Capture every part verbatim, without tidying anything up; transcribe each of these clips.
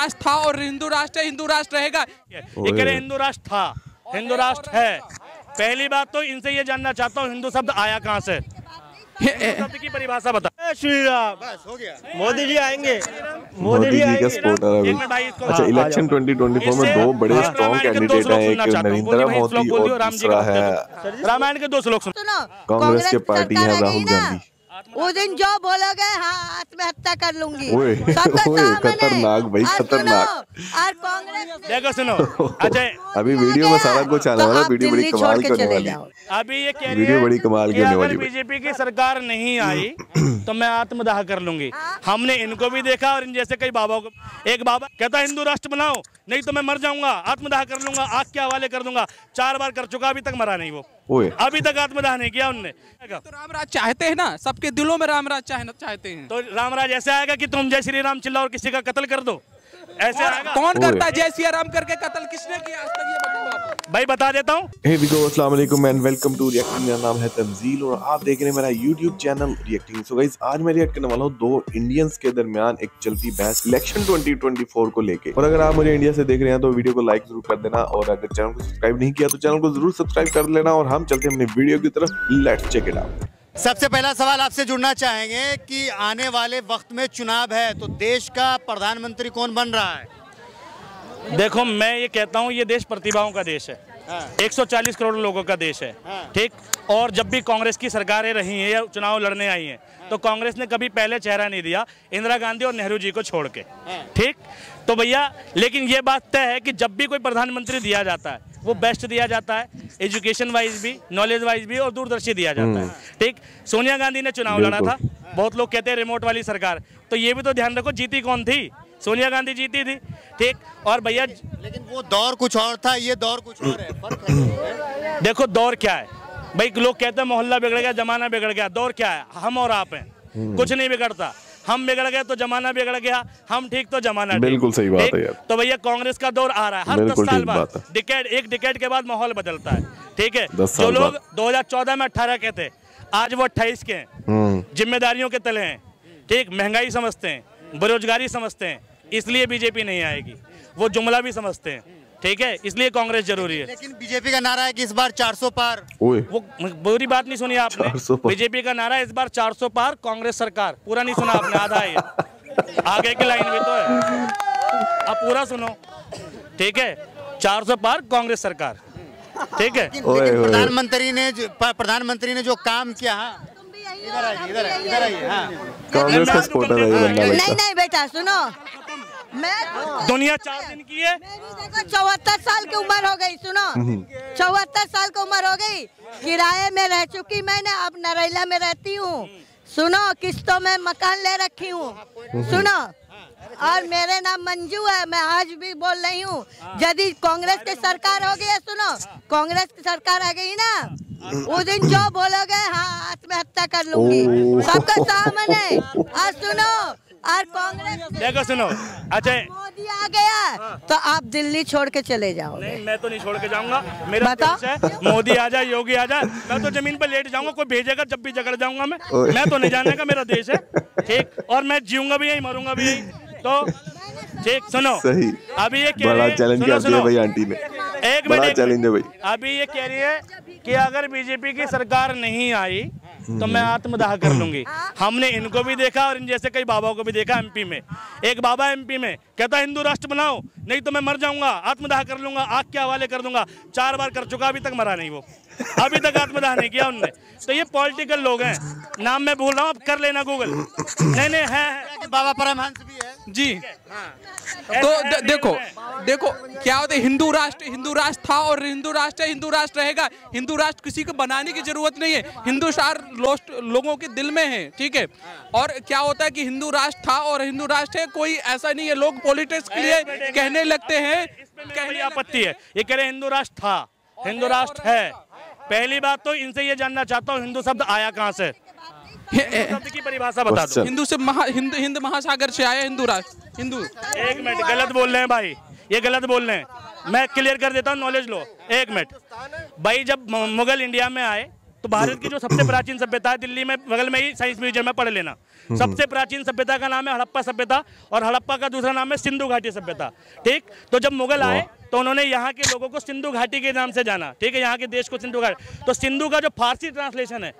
राष्ट्र था और हिंदू राष्ट्र है, हिंदू राष्ट्र रहेगा। ये कह रहे हिंदू राष्ट्र था, हिंदू राष्ट्र है। पहली बात तो इनसे ये जानना चाहता हूँ हिंदू शब्द आया कहाँ से, शब्द की परिभाषा बता। श्री राम, बस हो गया। मोदी जी आएंगे, मोदी जी का सपोर्ट आ रहा है। अच्छा, इलेक्शन दो हज़ार चौबीस में दो बड़े स्ट्रॉन्ग कैंडिडेट हैं, एक नरेंद्र मोदी और दूसरा है रामायण के दो श्लोक सुनो। कांग्रेस के पार्टी है राहुल गांधी। उस दिन जो बोलोगे हाँ आत्महत्या कर लूंगी। खतरनाक भाई, खतरनाक। और कांग्रेस देखो सुनो, अच्छा अभी वीडियो में सारा कुछ आने वाला, वीडियो बड़ी कमाल की होने वाली। अभी ये वीडियो बड़ी कमाल की होने वाली। बीजेपी की सरकार नहीं आई तो मैं आत्मदाह कर लूंगी। हमने इनको भी देखा और इन जैसे कई बाबाओं को। एक बाबा कहता हिंदू राष्ट्र बनाओ नहीं तो मैं मर जाऊंगा, आत्मदाह कर लूंगा, आग के हवाले कर दूंगा। चार बार कर चुका, अभी तक मरा नहीं वो, अभी तक आत्मदाह नहीं किया उनने। तो रामराज चाहते हैं ना, सबके दिलों में रामराज चाहते हैं। तो रामराज ऐसे आएगा कि तुम जय श्री राम चिल्लाओ और किसी का कत्ल कर दो, ऐसे आएगा? कौन करता है जय श्री राम करके कत्ल, किसने किया आज तक ये बताओ आप। भाई बता देता हूँ। हे बिगो, अस्सलाम वालेकुम एंड वेलकम टू रिएक्टिंग। मेरा नाम है तमजील और आप देख रहे हैं मेरा YouTube channel reacting. So guys, आज मैं रिएक्ट करने वाला हूँ दो इंडियंस के दरमियान एक चलती बहस इलेक्शन दो हज़ार चौबीस को लेके। और अगर आप मुझे इंडिया से देख रहे हैं तो वीडियो को लाइक जरूर कर देना, और अगर चैनल को सब्सक्राइब नहीं किया तो चैनल को जरूर सब्सक्राइब कर लेना। और हम चलते हैं अपने वीडियो की तरफ, लेट्स चेक इट आउट। सबसे पहला सवाल आपसे जुड़ना चाहेंगे कि आने वाले वक्त में चुनाव है तो देश का प्रधानमंत्री कौन बन रहा है? देखो मैं ये कहता हूँ ये देश प्रतिभाओं का देश है, हाँ। एक सौ चालीस करोड़ लोगों का देश है, हाँ। ठीक, और जब भी कांग्रेस की सरकारें रही हैं या चुनाव लड़ने आई हैं, हाँ। तो कांग्रेस ने कभी पहले चेहरा नहीं दिया इंदिरा गांधी और नेहरू जी को छोड़ के, हाँ। ठीक, तो भैया लेकिन ये बात तय है कि जब भी कोई प्रधानमंत्री दिया जाता है वो बेस्ट दिया जाता है, एजुकेशन वाइज भी, नॉलेज वाइज भी, और दूरदर्शी दिया जाता है। ठीक, सोनिया गांधी ने चुनाव लड़ा था, बहुत लोग कहते हैं रिमोट वाली सरकार, तो ये भी तो ध्यान रखो जीती कौन थी, सोनिया गांधी जीती थी। ठीक, और भैया लेकिन वो दौर कुछ और था, ये दौर कुछ और है, फर्क है। देखो दौर क्या है भाई, लोग कहते हैं मोहल्ला बिगड़ गया, जमाना बिगड़ गया, दौर क्या है, हम और आप हैं, कुछ नहीं बिगड़ता। हम बिगड़ गए तो जमाना बिगड़ गया, हम ठीक तो जमाना बिल्कुल सही बात है यार। तो भैया कांग्रेस का दौर आ रहा है, हर दस साल बाद डिकेड, एक डिकेड के बाद माहौल बदलता है। ठीक है, जो लोग दो हज़ार चौदह में अठारह के थे आज वो अट्ठाईस के हैं, जिम्मेदारियों के तले हैं, ठीक, महंगाई समझते हैं, बेरोजगारी समझते हैं, इसलिए बीजेपी नहीं आएगी, वो जुमला भी समझते हैं। ठीक है, इसलिए कांग्रेस जरूरी है। लेकिन बीजेपी का नारा है कि इस बार चार सौ पार, वो बुरी बात नहीं सुनी आपने, बीजेपी का नारा है इस बार चार सौ पार कांग्रेस सरकार, पूरा नहीं सुना आपने, आधा है, आगे की लाइन में तो है, अब पूरा सुनो। ठीक है, चार सौ पार कांग्रेस सरकार। ठीक है, प्रधानमंत्री ने प्रधानमंत्री ने जो काम किया, इधर आइए, इधर आइए, इधर आइए, कांग्रेस का सपोर्ट है। नहीं नहीं बेटा सुनो, मैं दुनिया चार दिन की है, देखो चौहत्तर साल की उम्र हो गई, सुनो चौहत्तर साल की उम्र हो गई, किराए में रह चुकी मैंने, अब नरेला में रहती हूँ, सुनो किस्तों में मकान ले रखी हूँ, सुनो, और मेरे नाम मंजू है, मैं आज भी बोल रही हूँ, यदि कांग्रेस की सरकार हो गई है, सुनो कांग्रेस की सरकार आ गई ना, उस दिन जो बोलोगे हाँ आत्महत्या कर लूंगी, सबका सामने, और सुनो और कांग्रेस देखो सुनो। अच्छा मोदी आ गया तो आप दिल्ली छोड़ के चले जाओ। नहीं, मैं तो नहीं छोड़ के जाऊंगा, मेरा है मोदी आ जाए, योगी आ जाए, मैं तो जमीन पर लेट जाऊंगा, कोई भेजेगा जब भी झगड़ जाऊंगा मैं मैं तो नहीं जाने का, मेरा देश है। ठीक, और मैं जीऊंगा भी यही, मरूंगा भी यही, तो ठीक सुनो। सही, अभी ये बड़ा चैलेंज कर दिया भाई आंटी ने, एक बड़ा चैलेंज है भाई। अभी ये कह रही है कि अगर बीजेपी की सरकार नहीं आई तो मैं आत्मदाह कर लूंगी। हमने इनको भी देखा और इन जैसे कई बाबाओं को भी देखा एमपी में। एक बाबा एमपी में कहता हिंदू राष्ट्र बनाओ नहीं तो मैं मर जाऊंगा, आत्मदाह कर लूंगा, आग के हवाले कर दूंगा। चार बार कर चुका, अभी तक मरा नहीं वो, अभी तक आत्मदाह नहीं किया उनने। तो ये पॉलिटिकल लोग हैं, नाम मैं भूल रहा हूँ, कर लेना गूगल। नहीं नहीं है बाबा परमहंस भी है जी। तो देखो देखो क्या होता है, हिंदू राष्ट्र हिंदू राष्ट्र था और हिंदू राष्ट्र है, हिंदू राष्ट्र रहेगा। हिंदू राष्ट्र किसी को बनाने की जरूरत नहीं है, हिंदू राष्ट्र लोगों के दिल में है। ठीक है, और क्या होता है कि हिंदू राष्ट्र था और हिंदू राष्ट्र है, कोई ऐसा नहीं है। लोग पॉलिटिक्स के लिए कहने लगते हैं, कहने आपत्ति है, ये कह रहे हिंदू राष्ट्र था, हिंदू राष्ट्र है। पहली बात तो इनसे ये जानना चाहता हूँ हिंदू शब्द आया कहाँ से, शब्द की परिभाषा बता दो। हिंदू से महा हिंद हिंद महासागर से आया हिंदू राष्ट्र, हिंदू। एक मिनट, गलत बोल रहे हैं भाई, ये गलत बोल रहे हैं, मैं क्लियर कर देता हूँ, नॉलेज लो। एक मिनट भाई, जब मुगल इंडिया में आए तो भारत की जो सबसे प्राचीन सभ्यता है, दिल्ली में बगल में ही साइंस म्यूजियम में पढ़ लेना, सबसे प्राचीन सभ्यता का नाम है हड़प्पा सभ्यता और हड़प्पा का दूसरा नाम है सिंधु घाटी सभ्यता। ठीक, तो जब मुगल आए तो उन्होंने यहाँ के लोगों को सिंधु घाटी के नाम से जाना। ठीक है, यहाँ के देश को सिंधु घाटी, तो सिंधु का जो फारसी ट्रांसलेशन है,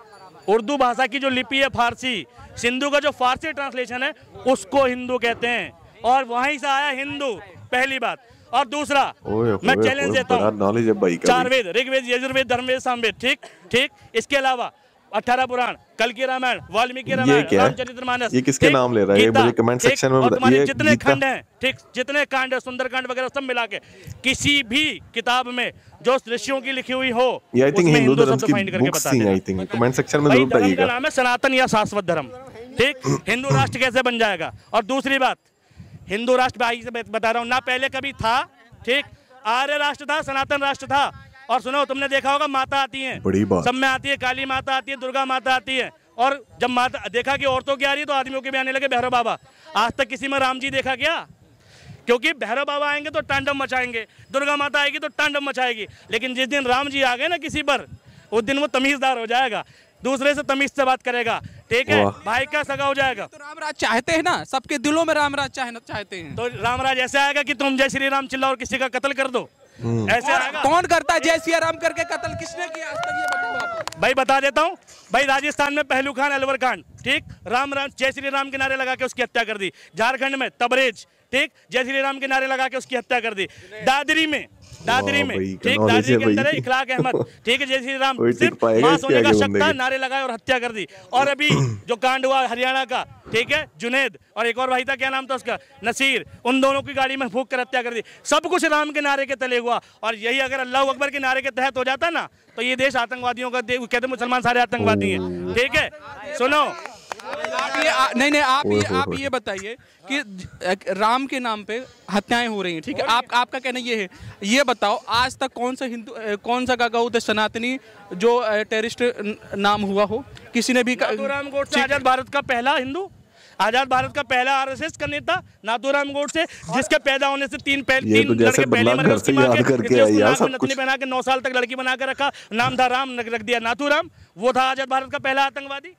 उर्दू भाषा की जो लिपि है फारसी, सिंधु का जो फारसी ट्रांसलेशन है उसको हिंदू कहते हैं और वहीं से आया हिंदू, पहली बात। और दूसरा मैं चैलेंज देता हूँ, चार वेद, ऋग्वेद, यजुर्वेद, धर्मवेद, सामवेद, ठीक ठीक, इसके अलावा अठारह पुराण, कल की रामायण, वाल्मीकि रामायण, रामचरितमानस, ये किसके नाम ले रहा है ये मुझे कमेंट सेक्शन में बता। ये जितने खंड हैं, ठीक, जितने कांड है, सुंदरकांड वगैरह सब मिला के किसी भी किताब में जो ऋषियों की लिखी हुई हो, आई थिंक हिंदू धर्म की बुक्स ही, आई थिंक कमेंट सेक्शन में जरूर बताइएगा। नाम है सनातन या शाश्वत धर्म। ठीक, हिंदू राष्ट्र कैसे बन जाएगा। और दूसरी बात, हिंदू राष्ट्र भाई से बता रहा हूँ ना, पहले कभी था, ठीक, आर्य राष्ट्र था, सनातन राष्ट्र था। और सुनो, तुमने देखा होगा माता आती हैं, बड़ी बात सब में आती है, काली माता आती है, दुर्गा माता आती है। और जब माता देखा कि औरतों की आ रही है तो आदमियों के भी आने लगे भैरव बाबा। आज तक किसी में राम जी देखा क्या? क्योंकि भैरव बाबा आएंगे तो तांडव मचाएंगे, दुर्गा माता आएगी तो तांडव मचाएगी, लेकिन जिस दिन राम जी आ गए ना किसी पर, उस दिन वो तमीजदार हो जाएगा, दूसरे से तमीज से बात करेगा, ठीक है, भाई का सगा हो जाएगा। तो रामराज चाहते हैं ना, सबके दिलों में रामराज चाहते हैं। तो रामराज ऐसा आएगा कि तुम जय श्री राम चिल्लाओ और किसी का कत्ल कर दो, ऐसे आएगा? कौन करता है जय श्री राम करके कत्ल, किसने किया आज तक ये बताओ। भाई बता देता हूँ भाई, राजस्थान में पहलू खान, अलवर कांड, ठीक, राम राम जय श्री राम के नारे लगा के उसकी हत्या कर दी। झारखंड में तबरेज, ठीक, जय श्री राम के नारे लगा के उसकी हत्या कर दी। दादरी में, दादरी में, ठीक, दादरी के अंदर इखलाक अहमद, ठीक है, जय श्री राम सिर्फ मां सोने का शक था, नारे लगाए और हत्या कर दी। और अभी जो कांड हुआ हरियाणा का, ठीक है, जुनेद और एक और भाई था, क्या नाम था उसका, नसीर, उन दोनों की गाड़ी में फूंक कर हत्या कर दी। सब कुछ राम के नारे के तले हुआ। और यही अगर अल्लाह अकबर के नारे के तहत हो जाता ना तो ये देश आतंकवादियों का, कहते मुसलमान सारे आतंकवादी हैं, ठीक है। सुनो, आप ये आ, नहीं नहीं आप ये आप ये बताइए कि राम के नाम पे हत्याएं हो रही हैं, ठीक है, आप आपका कहना ये है, ये बताओ आज तक कौन सा हिंदू, कौन सा काका उधर सनातनी जो टेररिस्ट नाम हुआ हो, किसी ने भी? नाथूराम गोडसे आजाद भारत का पहला हिंदू, आजाद भारत का पहला आरएसएस का नेता नाथूराम गोडसे, जिसके पैदा होने से तीन पहले तीन लड़के पहले मर गए, पहना के नौ साल तक लड़की बना के रखा, नाम था राम, रख दिया नाथूराम, वो था आजाद भारत का पहला आतंकवादी।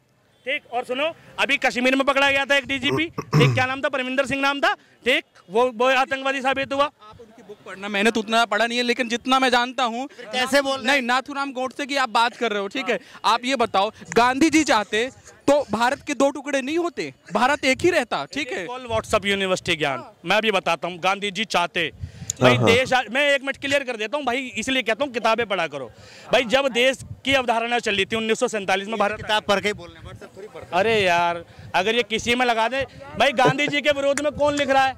ठीक, और सुनो, अभी कश्मीर में पकड़ा गया था एक डीजीपी, ठीक, क्या नाम था, परमिंदर सिंह नाम था, ठीक, वो वो आतंकवादी साबित हुआ। आप उनकी बुक पढ़ना, मैंने तो उतना पढ़ा नहीं है लेकिन जितना मैं जानता हूँ, कैसे बोल नहीं, नाथूराम गोडसे की आप बात कर रहे हो, ठीक है। आप ये बताओ, गांधी जी चाहते तो भारत के दो टुकड़े नहीं होते, भारत एक ही रहता, ठीक है। व्हाट्सअप यूनिवर्सिटी ज्ञान, मैं अभी बताता हूँ, गांधी जी चाहते भाई देश, मैं एक मिनट क्लियर कर देता हूँ भाई, इसलिए कहता हूँ किताबें पढ़ा करो भाई। जब देश की अवधारणा चल रही थी उन्नीस सौ सैंतालीस में भारत, किताब पढ़ के बोलने, अरे यार अगर ये किसी में लगा दे भाई, गांधी जी के विरोध में कौन लिख रहा है?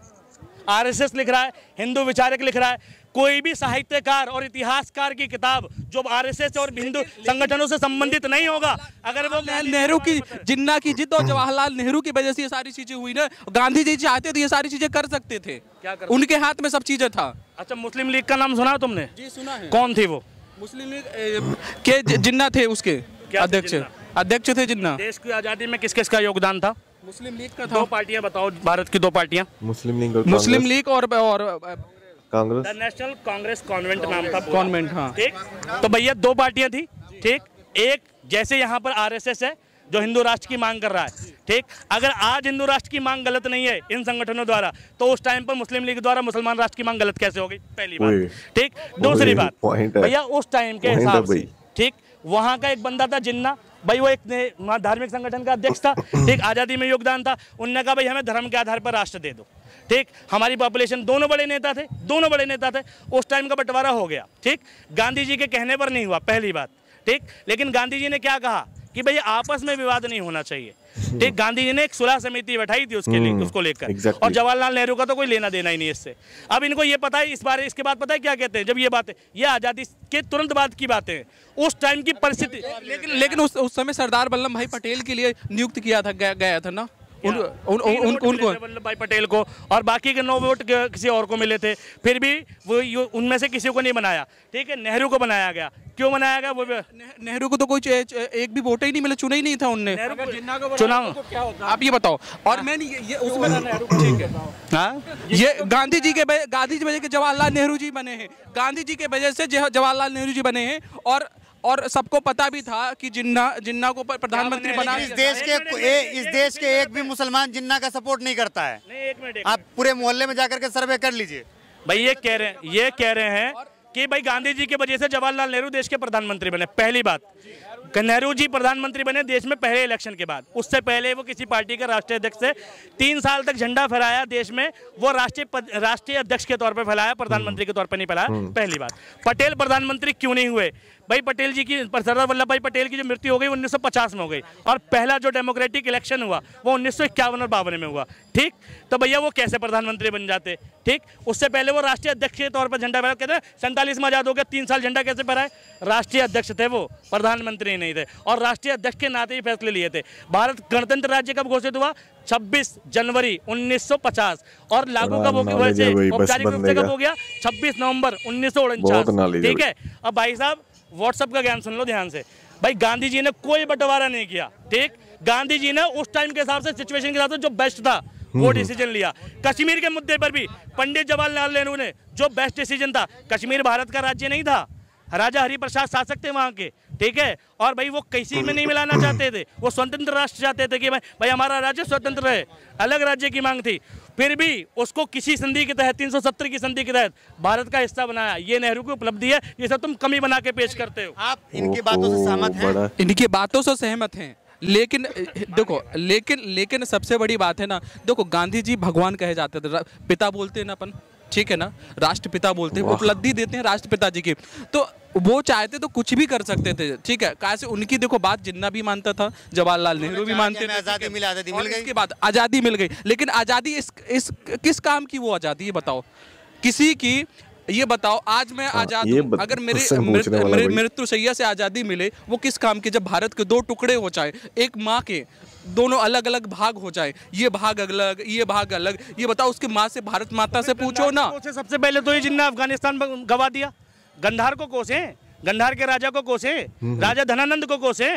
आरएसएस लिख रहा है, हिंदू विचारक लिख रहा है। कोई भी साहित्यकार और इतिहासकार की किताब जो आरएसएस और हिंदू संगठनों से संबंधित नहीं होगा, अगर वो नेहरू की, जिन्ना की जिद और जवाहरलाल नेहरू की वजह से ये सारी चीजें हुई ना, गांधी जी चाहते तो ये सारी चीजें कर सकते थे, क्या कर? उनके हाथ में सब चीजें था। अच्छा, मुस्लिम लीग का नाम सुना तुमने? जी सुना है। कौन थी वो मुस्लिम लीग के? जिन्ना थे उसके अध्यक्ष, अध्यक्ष थे जिन्ना। देश की आजादी में किस किस का योगदान था? मुस्लिम लीग का था। दो पार्टियां बताओ भारत की, दो पार्टियां, मुस्लिम लीग, मुस्लिम लीग और और कांग्रेस, नेशनल कांग्रेस कॉन्वेंट नाम था, कॉन्वेंट, हाँ, ठीक। तो भैया दो पार्टियां थी, ठीक, एक जैसे यहाँ पर आरएसएस है जो हिंदू राष्ट्र की मांग कर रहा है, ठीक, अगर आज हिंदू राष्ट्र की मांग गलत नहीं है इन संगठनों द्वारा, तो उस टाइम पर मुस्लिम लीग द्वारा मुसलमान राष्ट्र की मांग गलत कैसे हो गई? पहली बात, ठीक। दूसरी बात भैया, उस टाइम के हिसाब से, ठीक, वहाँ का एक बंदा था जिन्ना भाई, वो एक धार्मिक संगठन का अध्यक्ष था, ठीक, आज़ादी में योगदान था। उन्होंने कहा भाई हमें धर्म के आधार पर राष्ट्र दे दो, ठीक, हमारी पॉपुलेशन, दोनों बड़े नेता थे, दोनों बड़े नेता थे, उस टाइम का बंटवारा हो गया, ठीक। गांधी जी के कहने पर नहीं हुआ, पहली बात, ठीक। लेकिन गांधी जी ने क्या कहा कि भाई आपस में विवाद नहीं होना चाहिए, ठीक। गांधी जी ने एक सुलह समिति बैठाई थी उसके लिए, उसको लेकर exactly. और जवाहरलाल नेहरू का तो कोई लेना देना ही नहीं इससे। अब इनको ये पता है, इस बारे इसके बाद पता है क्या कहते हैं, जब ये बातें, ये आज़ादी के तुरंत बाद की बातें हैं, उस टाइम की परिस्थिति। लेकिन लेकिन उस, उस समय सरदार वल्लभ भाई पटेल के लिए नियुक्त किया था, गया, गया था ना उन, उन, उन, उन, उनको वल्लभ भाई पटेल को, और बाकी के नौ वोट किसी और को मिले थे, फिर भी वो उनमें से किसी को नहीं बनाया, ठीक है। नेहरू को बनाया गया, क्यों बनाया गया? वो नेहरू को तो कोई एक भी वोट ही नहीं मिला, चुना ही नहीं था उनने, चुनाव तो क्या होता? आप ये बताओ। और मैं नहीं, ये उसमें नेहरू ठीक है, हाँ, ये गांधी जी के गांधी जी वजह के जवाहरलाल नेहरू जी बने हैं, गांधी जी के वजह से जवाहरलाल नेहरू जी बने हैं। और और सबको पता भी था कि जिन्ना जिन्ना को प्रधानमंत्री बना। इस देश के इस देश के एक भी मुसलमान जिन्ना का सपोर्ट नहीं करता है। आप पूरे मोहल्ले में जाकर के सर्वे कर लीजिए। भाई ये कह रहे हैं ये कह रहे हैं कि भाई गांधी जी की वजह से जवाहरलाल नेहरू देश के प्रधानमंत्री बने। पहली बात, नेहरू जी प्रधानमंत्री बने देश में पहले इलेक्शन के बाद। उससे पहले वो किसी पार्टी के राष्ट्रीय अध्यक्ष से तीन साल तक झंडा फहराया देश में। वो राष्ट्रीय राष्ट्रीय अध्यक्ष के तौर पर फैलाया, प्रधानमंत्री के तौर पर नहीं फैलाया। पहली बात। पटेल प्रधानमंत्री क्यों नहीं हुए? भाई पटेल जी की, सरदार वल्लभ भाई पटेल की जो मृत्यु हो गई उन्नीस सौ पचास में हो गई, और पहला जो डेमोक्रेटिक इलेक्शन हुआ वो उन्नीस सौ इक्यावन और बावन में हुआ। ठीक, तो भैया वो कैसे प्रधानमंत्री बन जाते? ठीक, उससे पहले वो राष्ट्रीय अध्यक्ष के तौर पर झंडा फहराया। कहते हैं सैंतालीस में आजाद हो गया, तीन साल झंडा कैसे फहराए? राष्ट्रीय अध्यक्ष थे वो, प्रधानमंत्री नहीं थे, और राष्ट्रीय अध्यक्ष के नाते ही फैसले लिए थे। भारत गणतंत्र राज्य कब घोषित हुआ? छब्बीस जनवरी उन्नीस सौ पचास, और लागू कब हो गया? वैसे औपचारिक रूप से कब हो गया? छब्बीस नवंबर उन्नीस सौ उनचास। ठीक है, अब भाई साहब व्हाट्सएप का ज्ञान सुन लो ध्यान से। भाई गांधी जी ने कोई बंटवारा नहीं किया। ठीक, गांधी जी ने उस टाइम के हिसाब से, सिचुएशन के हिसाब से जो बेस्ट था वो डिसीजन लिया। कश्मीर के मुद्दे पर भी पंडित जवाहरलाल नेहरू ने जो बेस्ट डिसीजन था, कश्मीर भारत का राज्य नहीं था, राजा हरिप्रसाद शासक थे वहाँ के। ठीक है, और भाई वो किसी में नहीं मिलाना चाहते थे, वो स्वतंत्र राष्ट्र चाहते थे कि भाई भाई हमारा राज्य स्वतंत्र है, अलग राज्य की मांग थी। फिर भी उसको किसी संधि के तहत, तीन सौ सत्तर की संधि के तहत भारत का हिस्सा बनाया। ये नेहरू की उपलब्धि है, ये सब तुम कमी बना के पेश करते हो। आप इनकी बातों से सहमत हैं? इनकी बातों से सहमत हैं, लेकिन देखो, लेकिन लेकिन सबसे बड़ी बात है ना, देखो गांधी जी भगवान कहे जाते थे, पिता बोलते हैं ना अपन, ठीक है ना, राष्ट्रपिता बोलते हैं, उपलब्धि देते हैं राष्ट्रपिता जी की। तो वो चाहते तो कुछ भी कर सकते थे। ठीक है, कैसे उनकी देखो बात जिन्ना भी मानता था, जवाहरलाल नेहरू भी मानते थे, आजादी मिल आजादी मिल गई, इसके बाद आज़ादी मिल गई। लेकिन आज़ादी इस इस किस काम की वो आज़ादी, ये बताओ किसी की? ये बताओ आज मैं आजाद हूँ, अगर मेरे मृत्युशैया से आज़ादी मिले वो किस काम की? जब भारत के दो टुकड़े हो जाए, एक माँ के दोनों अलग अलग भाग हो जाए, ये भाग अलग ये भाग अलग, ये बताओ उसकी माँ से, भारत माता से पूछो ना। सबसे पहले तो ये जिन्ना अफगानिस्तान गवा दिया, गंधार को कोसे, गंधार के राजा को कोसे, राजा धनानंद को कोसे।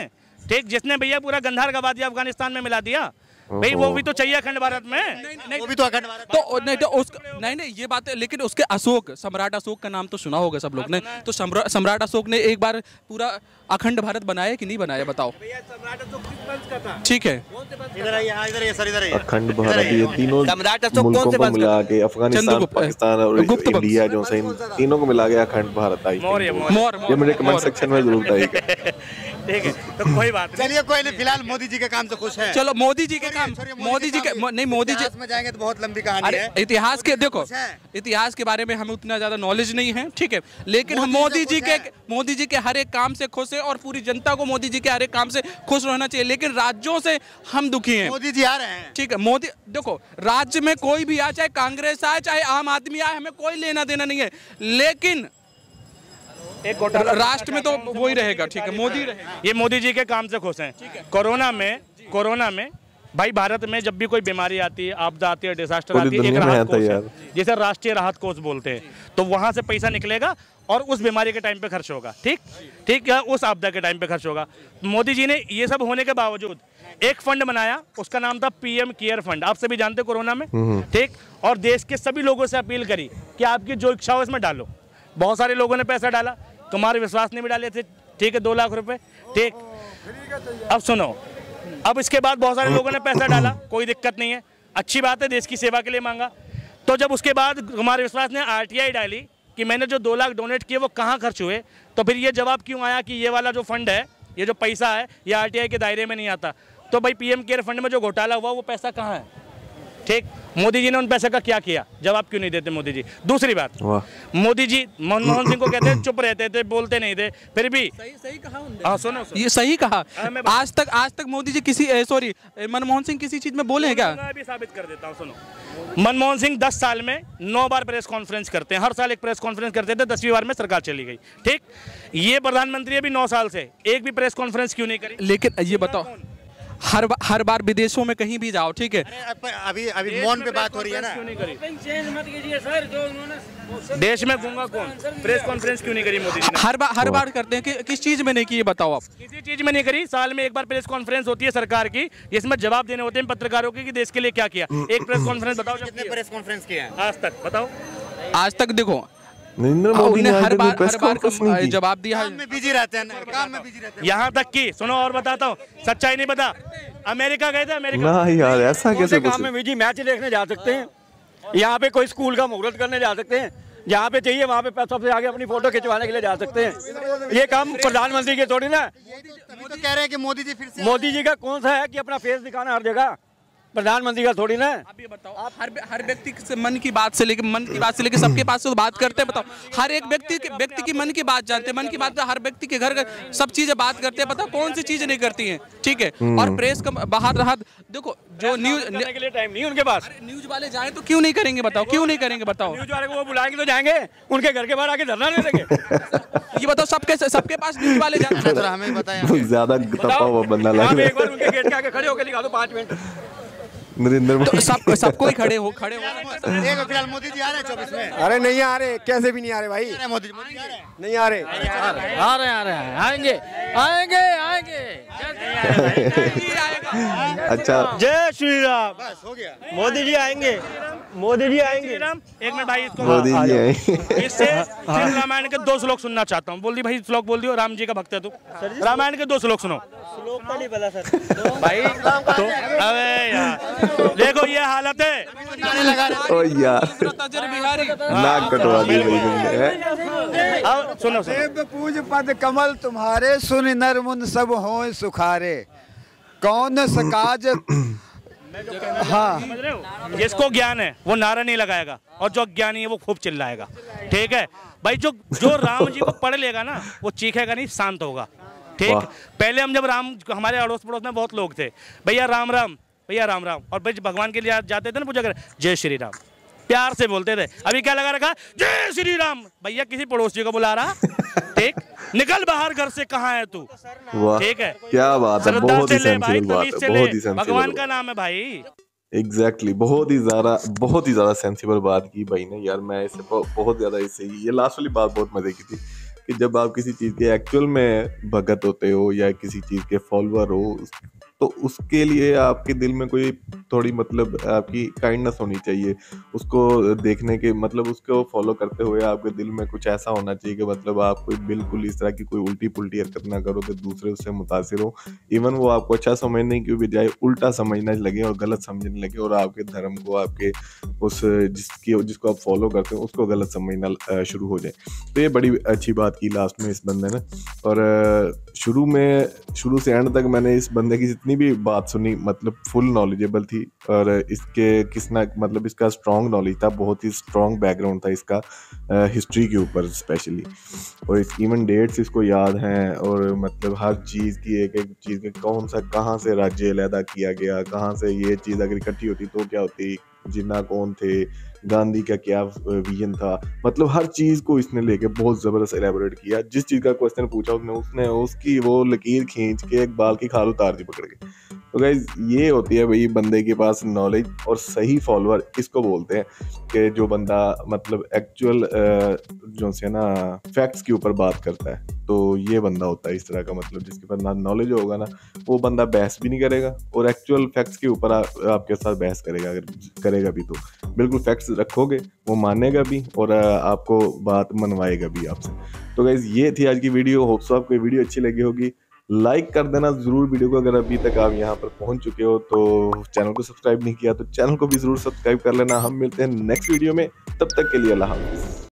ठीक, जिसने भैया पूरा गंधार गवा दिया, अफगानिस्तान में मिला दिया। भाई वो भी तो चाहिए अखंड भारत में। नहीं, नहीं, वो भी तो अखंड भारत तो नहीं तो उस नहीं नहीं ये बात है। लेकिन उसके अशोक, सम्राट अशोक का नाम तो सुना होगा सब लोग ने, तो सम्राट अशोक ने एक बार पूरा अखंड भारत बनाया कि नहीं बनाया बताओ? सम्राट अशोक किस वंश का था? ठीक है, इधर आइए, इधर आइए सर, इधर आइए। अखंड भारत ये तीनों सम्राट अशोक कौन से वंश का? अफगानिस्तान, पाकिस्तान और इंडिया जो है, तीनों को मिला के अखंड भारत आई। ये मुझे कमेंट सेक्शन में जरूर बताइएगा। ठीक है, तो कोई बात नहीं, चलिए कोई नहीं, फिलहाल मोदी जी के काम से खुश है। चलो मोदी जी के काम, मोदी जी के नहीं, मोदी जी में जाएंगे तो बहुत लंबी कहानी है। इतिहास के देखो, इतिहास के बारे में हमें उतना ज्यादा नॉलेज नहीं है। ठीक है, लेकिन हम मोदी जी के मोदी जी के हर एक काम से खुश है, और पूरी जनता को मोदी जी के हर एक काम से खुश रहना चाहिए। लेकिन राज्यों से हम दुखी हैं, मोदी जी आ रहे हैं। ठीक है, मोदी देखो, राज्य में कोई भी आए, चाहे कांग्रेस आए चाहे आम आदमी आए, हमें कोई लेना देना नहीं है, लेकिन एक राष्ट्र में तो वही रहेगा। ठीक है, मोदी रहेगा। ये मोदी जी के काम से खुश हैं। कोरोना में कोरोना में भाई भारत में जब भी कोई बीमारी आती है, आपदा आती है, डिजास्टर आती है, एक राहत कोष है, जिसे राष्ट्रीय राहत कोष बोलते हैं, तो वहाँ से पैसा निकलेगा और उस बीमारी के टाइम पे खर्च होगा। ठीक ठीक है, उस आपदा के टाइम पे खर्च होगा। मोदी जी ने ये सब होने के बावजूद एक फंड बनाया, उसका नाम था पीएम केयर फंड, आप सभी जानते कोरोना में। ठीक, और देश के सभी लोगों से अपील करी कि आपकी जो इच्छा हो इसमें डालो। बहुत सारे लोगों ने पैसा डाला, कुमार विश्वास ने भी डाले थे। ठीक है, दो लाख रुपए। ठीक, अब सुनो, अब इसके बाद बहुत सारे लोगों ने पैसा डाला, कोई दिक्कत नहीं है, अच्छी बात है, देश की सेवा के लिए मांगा। तो जब उसके बाद कुमार विश्वास ने आरटीआई डाली कि मैंने जो दो लाख डोनेट किए वो कहाँ खर्च हुए, तो फिर ये जवाब क्यों आया कि ये वाला जो फंड है, ये जो पैसा है, ये आरटीआई के दायरे में नहीं आता। तो भाई पीएम केयर फंड में जो घोटाला हुआ वो पैसा कहाँ है? ठीक, मोदी जी ने उन पैसे का क्या किया? जवाब क्यों नहीं देते मोदी जी? दूसरी बात, मोदी जी मनमोहन सिंह को कहते हैं चुप रहते थे, बोलते नहीं थे, फिर भी सही सही कहा उन्होंने। सुनो, सुनो ये सही कहा। आज तक आज तक मोदी जी किसी सॉरी मनमोहन सिंह किसी चीज में बोले हैं क्या? मैं भी साबित कर देता हूं, सुनो। मनमोहन सिंह दस साल में नौ बार प्रेस कॉन्फ्रेंस करते हैं, हर साल एक प्रेस कॉन्फ्रेंस करते थे, दसवीं बार में सरकार चली गई। ठीक, ये प्रधानमंत्री अभी नौ साल से एक भी प्रेस कॉन्फ्रेंस क्यों नहीं करी? लेकिन ये बताओ, हर बा, हर बार विदेशों में कहीं भी जाओ। ठीक है, अभी अभी मौन पे बात हो रही है ना, देश में घूंगा कौन, प्रेस कॉन्फ्रेंस क्यों नहीं करी मोदी जी ने? हर बार हर बार करते हैं कि किस चीज में नहीं की, ये बताओ आप। किसी चीज में नहीं करी। साल में एक बार प्रेस कॉन्फ्रेंस होती है सरकार की, जिसमें जवाब देने होते हैं पत्रकारों के कि देश के लिए क्या किया। एक प्रेस कॉन्फ्रेंस बताओ, कितने प्रेस कॉन्फ्रेंस किए आज तक? बताओ आज तक। देखो नरेंद्र मोदी ने हर बार हर बार जवाब दिया है, यहाँ तक कि सुनो और बताता हूँ सच्चाई नहीं पता, अमेरिका गए थे, अमेरिका ना यार ऐसा कैसे काम में बीजी मैच देखने जा सकते हैं, यहाँ पे कोई स्कूल का मुहूर्त करने जा सकते हैं, जहाँ पे चाहिए वहाँ पे सबसे आगे अपनी फोटो खिंचवाने के लिए जा सकते हैं। ये काम प्रधानमंत्री के थोड़ी ना, तो कह रहे हैं कि मोदी जी फिर से मोदी जी का कौन सा है कि अपना फेस दिखाना हर जगह, प्रधानमंत्री का थोड़ी ना। आप ये बताओ, आप हर हर व्यक्ति से मन की बात से लेके मन की बात से लेके सबके पास से तो बात करते हैं, बताओ हर एक व्यक्ति के व्यक्ति की मन की बात जानते हैं, मन की बात हर व्यक्ति के घर सब चीजें बात करते हैं, बताओ कौन सी चीजें नहीं करती हैं, ठीक है। और प्रेस का बाहर रहा, देखो जो न्यूज करने के लिए टाइम नहीं उनके पास, न्यूज वाले जाए तो क्यों नहीं करेंगे बताओ, क्यों नहीं करेंगे बताओ, न्यूज वाले को वो बुलाएंगे तो जाएंगे, उनके घर के बाहर आके धरना नहीं देंगे, ये बताओ सबके सबके पास न्यूज वाले जाते हैं, हमें बताएं ज्यादा तपा हुआ बंदा लगा, आप एक बार उनके गेट के आगे खड़े होकर निकालो पाँच मिनट नरेंद्र मोदी, सबको सबको ही खड़े हो खड़े हो देखो फिलहाल मोदी जी आ रहे हैं चौबीस में, अरे नहीं आ रहे, कैसे भी नहीं आ रहे भाई, मोदी जी नहीं आ रहे, आ रहे आ रहे आएंगे आएंगे आएंगे, अच्छा जय श्री राम, बस हो गया, मोदी जी आएंगे, मोदी जी आएंगे, एक मिनट भाई इसको, इससे रामायण के दो श्लोक सुनना चाहता हूँ, बोल दी भाई श्लोक बोल दियो, राम जी का भक्त है तू, रामायण के दो श्लोक सुनो, श्लोक का नहीं पता सर भाई, अरे यार देखो ये हालत है, ओ यार नाक कटवा दी भाई, अब सुनो, देव पूज पद कमल तुम्हारे सुन नर मुन सब हों सुखारे, कौन सकाज, हाँ जिसको ज्ञान है वो नारा नहीं लगाएगा और जो अज्ञानी है वो खूब चिल्लाएगा, ठीक है भाई, जो जो राम जी को पढ़ लेगा ना वो चीखेगा नहीं, शांत होगा, ठीक। पहले हम जब राम, हमारे अड़ोस पड़ोस में बहुत लोग थे भैया राम राम भैया राम राम, और भाई भगवान के लिए जाते थे ना पूजा कर, जय श्री राम प्यार से बोलते थे, अभी क्या लगा रखा जय श्री राम, भैया किसी पड़ोसी को बुला रहा, ठीक निकल बाहर घर से, कहाँ है तू, ठीक है क्या बात है, बहुत ही सेंसिटिव बात है, बहुत ही सेंसिटिव, भगवान का नाम है भाई, एग्जैक्टली exactly, बहुत ही ज़्यादा बहुत ही ज़्यादा सेंसिबल बात की भाई ने यार, मैं इससे बहुत ज़्यादा इससे ये लास्ट वाली बात बहुत मजे की थी कि जब आप किसी चीज़ के एक्चुअल में भगत होते हो या किसी चीज़ के फॉलोअर हो तो उसके लिए आपके दिल में कोई थोड़ी मतलब आपकी काइंडनेस होनी चाहिए, उसको देखने के मतलब उसको फॉलो करते हुए आपके दिल में कुछ ऐसा होना चाहिए कि मतलब आप कोई बिल्कुल इस तरह की कोई उल्टी पुल्टी हरकत ना करो कि दूसरे उससे मुतासिर हो, इवन वो आपको अच्छा समझने की बजाय उल्टा समझना लगे और गलत समझने लगे और आपके धर्म को आपके उस जिसकी जिसको आप फॉलो करते हो उसको गलत समझना शुरू हो जाए। तो ये बड़ी अच्छी बात की लास्ट में इस बंदे ने, और शुरू में शुरू से एंड तक मैंने इस बंदे की जितनी भी बात सुनी मतलब फुल नॉलेजेबल थी, और इसके किसना मतलब इसका स्ट्रॉन्ग नॉलेज था, बहुत ही स्ट्रॉन्ग बैकग्राउंड था इसका हिस्ट्री के ऊपर स्पेशली, और इसकी इवन डेट्स इसको याद हैं, और मतलब हर चीज़ की एक एक चीज़ के कौन सा कहाँ से राज्य अलहदा किया गया, कहाँ से ये चीज़ अगर इकट्ठी होती तो क्या होती, जिन्ना कौन थे, गांधी का क्या विजन था, मतलब हर चीज़ को इसने लेके बहुत ज़बरदस्त एलेबोरेट किया, जिस चीज़ का क्वेश्चन पूछा उसने उसने उसकी वो लकीर खींच के एक बाल की खाल उतार दी पकड़ के। तो गाइज ये होती है भाई बंदे के पास नॉलेज, और सही फॉलोअर इसको बोलते हैं कि जो बंदा मतलब एक्चुअल जो से ना फैक्ट्स के ऊपर बात करता है, तो ये बंदा होता है इस तरह का, मतलब जिसके पास ना नॉलेज होगा ना वो बंदा बहस भी नहीं करेगा और एक्चुअल फैक्ट्स के ऊपर आपके साथ बहस करेगा, अगर करेगा भी तो बिल्कुल फैक्ट्स रखोगे वो मानेगा भी और आपको बात मनवाएगा भी आपसे। तो गाइज ये थी आज की वीडियो, होप सो आपको वीडियो अच्छी लगी होगी, लाइक कर देना ज़रूर वीडियो को, अगर अभी तक आप यहाँ पर पहुँच चुके हो तो चैनल को सब्सक्राइब नहीं किया तो चैनल को भी ज़रूर सब्सक्राइब कर लेना। हम मिलते हैं नेक्स्ट वीडियो में, तब तक के लिए अल्लाह हाफ़िज़।